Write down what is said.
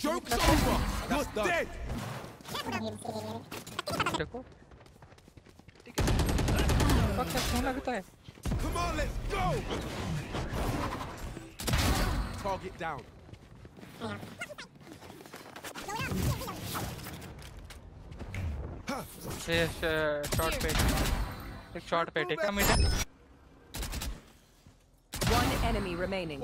Joke's over! You're dead! Come on, let's go! Target down. Yes, short pay. Short pay. Come in. One enemy remaining.